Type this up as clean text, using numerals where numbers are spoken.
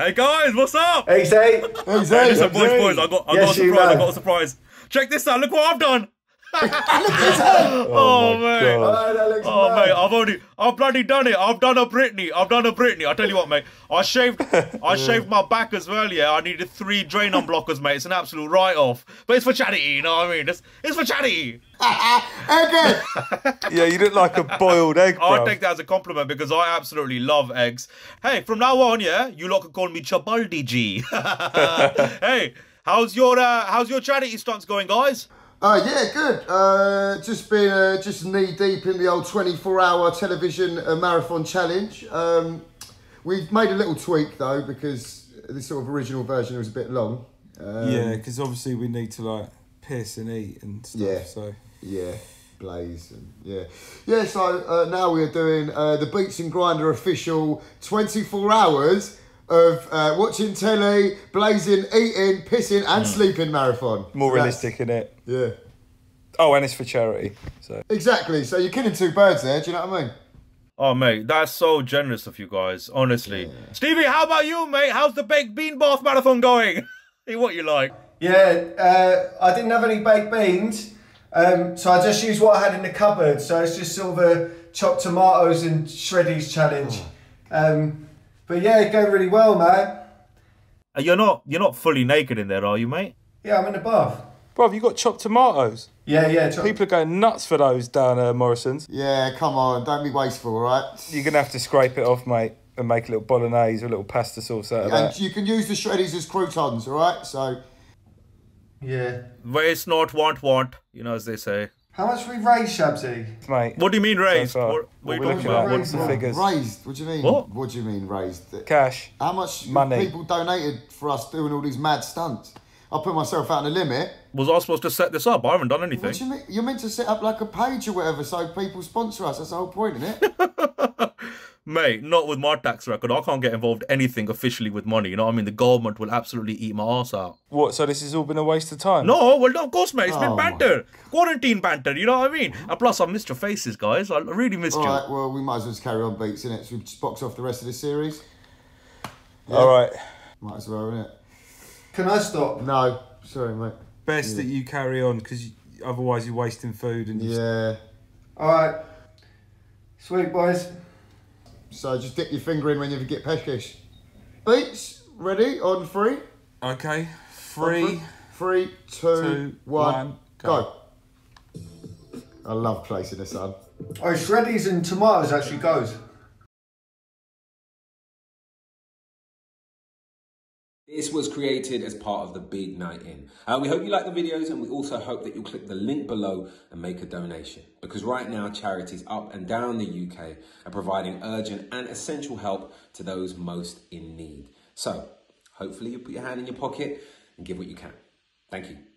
Hey guys, what's up? Hey, Zay. Hey, Zay. Listen, boys, I got a surprise. Check this out. Look what I've done. oh mate. God. Oh mate, I've bloody done it. I've done a Britney. I tell you what, mate. I shaved my back as well, yeah. I needed 3 Drainon blockers, mate. It's an absolute write-off. But it's for charity, you know what I mean? It's for charity. Yeah, you look like a boiled egg, bro. I take that as a compliment because I absolutely love eggs. Hey, from now on, yeah, you lot can call me Chabaldi G. Hey, how's your charity stunts going, guys? Yeah, good. Just been just knee deep in the old 24-hour television marathon challenge. We've made a little tweak though because this sort of original version was a bit long. Yeah, because obviously we need to like piss and eat and stuff. Yeah. So yeah, blaze and yeah, yeah. So now we are doing the Beats and Grinder official 24 hours. Of watching telly, blazing, eating, pissing, and sleeping marathon. More realistic, isn't it? Yeah. Oh, and it's for charity. So exactly. So you're killing 2 birds there. Do you know what I mean? Oh, mate, that's so generous of you guys. Honestly, yeah. Stevie, how about you, mate? How's the baked bean bath marathon going? What you like? Yeah, I didn't have any baked beans, so I just used what I had in the cupboard. So it's just sort of a chopped tomatoes and shreddies challenge. But yeah, it going really well, man. You're not fully naked in there, are you, mate? Yeah, I'm in the bath. Bro, have you got chopped tomatoes? Yeah, yeah. People are going nuts for those down at Morrisons. Yeah, come on, don't be wasteful, all right? You're going to have to scrape it off, mate, and make a little bolognese or a little pasta sauce out of that. And you can use the shreddies as croutons, all right? So, yeah. Waste not, want, you know, as they say. How much we raised, Shabzi? Mate. What do you mean raised? So what are you talking about? What's the figures? Raised? What do you mean? What do you mean raised? Cash. How much money people donated for us doing all these mad stunts? I put myself out on the limit. Was I supposed to set this up? I haven't done anything. What do you mean? You're meant to set up like a page or whatever so people sponsor us. That's the whole point, isn't it? Mate, not with my tax record. I can't get involved anything officially with money. You know what I mean? The government will absolutely eat my arse out. What, so this has all been a waste of time? No, well, no, of course, mate. It's been banter. Quarantine banter, you know what I mean? And plus, I missed your faces, guys. I really missed you. All right, well, we might as well just carry on, Beats, innit? So we just box off the rest of the series. Yeah. All right. Might as well, innit? Can I stop? No, sorry, mate. Best that you carry on, because otherwise you're wasting food. And yeah. All right. Sweet, boys. So just dip your finger in when you get peckish. Beats, ready, on 3. Okay, 3. 3, 2, 1, go. I love placing the sun. Oh, shreddies and tomatoes actually goes. This was created as part of the Big Night In. We hope you like the videos, and we also hope that you'll click the link below and make a donation. Because right now, charities up and down the UK are providing urgent and essential help to those most in need. So, hopefully you put your hand in your pocket and give what you can. Thank you.